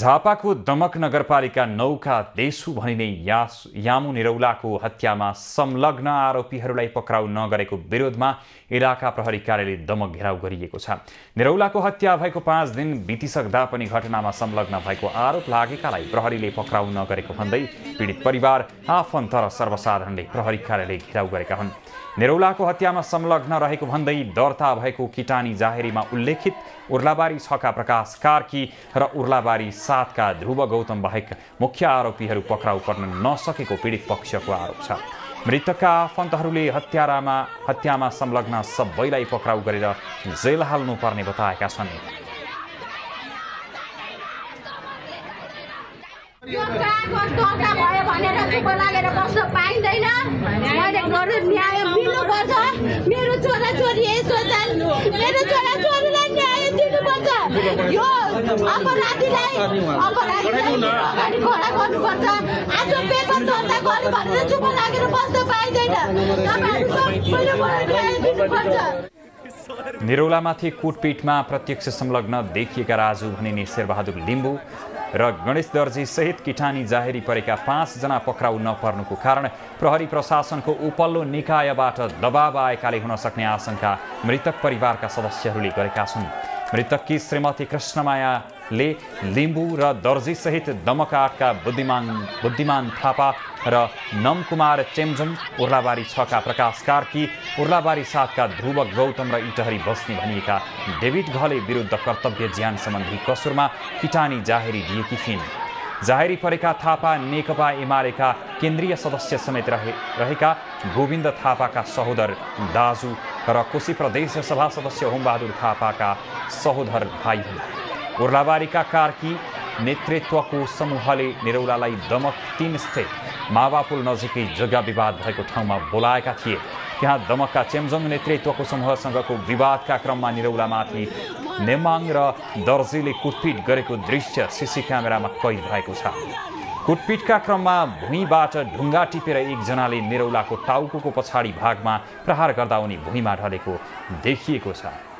झापाको दमक नगरपालिका 9 का देशु भनिने यामु निरौलाको हत्यामा संलग्न आरोपीहरूलाई पक्राउ नगरेको विरोधमा इलाका प्रहरी कार्यालयले दमक घेराउ गरिएको छ। निरौलाको हत्या भएको 5 दिन बितिसक्दा पनि घटनामा संलग्न भएको आरोप लागेकालाई प्रहरीले पक्राउ नगरेको भन्दै पीडित परिवार, आफन्त र सर्वसाधारणले प्रहरी कार्यालय घेराउ गरेका हुन्। निरौलाको हत्यामा संलग्न रहेको भन्दै दर्ता भएको किटानी जाहेरीमा उल्लेखित उर्लाबारी 6 का प्रकाश कार्की र उर्लाबारी 7 का ध्रुव गौतम बाहेक मुख्य आरोपीहरू पक्राउ पर्न नसकेको पीडित पक्षको आरोप छ। मृतकका आफन्तहरूले हत्यामा संलग्न सबैलाई पक्राउ गरेर जेल हाल्नु पर्ने बताएका छन्। यो अपराधीलाई अगाडि खडा गर्नुपर्छ। आज पेपर दर्ता गरे भनेर चुप लागेर बस्न पाइदैन। निरौलामाथि कुटपिटमा प्रत्यक्ष संलग्न देखिएका राजु भनिने शेरबहादुर लिम्बू र गणेश दर्जी सहित किटानी जाहेरी परेका 5 जना पक्राउ नपर्नुको कारण प्रहरी प्रशासनको उपल्लो निकायबाट दबाब आएकाले हुन सक्ने आशंका मृतक परिवारका सदस्यहरूले गरेका छन्। मृतककी श्रीमती कृष्णमायाले लिम्बू र दर्जी सहित दमक 8 का बुद्धिमान थापा र नमकुमार चेम्जम, उर्लाबारी 6 का प्रकाश कार्की, उर्लाबारी 7 का ध्रुव गौतम र इटहरी बस्ने भनिएका डेभिड घले विरुद्ध कर्तव्य ज्यान सम्बन्धी कसुरमा किटानी जाहेरी दिएकी थिइन्। जाहेरी परेका थापा नेकपा एमालेका केन्द्रीय सदस्य समेत रहेका गोविन्द थापाका सहोदर दाजु र कोशी प्रदेश सभा सदस्य होमबहादुर थापाका सहोदर भाइ हुन्। उर्लाबारीका कार्की नेतृत्वको समूहले निरौलालाई दमक 3 स्थित मावापुल नजिकै जग्गा विवाद भएको ठाउँमा बोलाएका थिए। त्यहाँ दमकका चेम्जोङ नेतृत्वको समूहसँगको विवादका क्रममा निरौलामाथि नेमाङ र दर्जीले कुटपिट गरेको दृश्य सीसी क्यामेरामा कैद भएको छ। कुटपिटका क्रममा भुइँबाट ढुङ्गा टिपेर एकजनाले निरौलाको टाउको पछाडी भागमा प्रहार गर्दा उनी भुइँमा ढलेको देखिएको छ।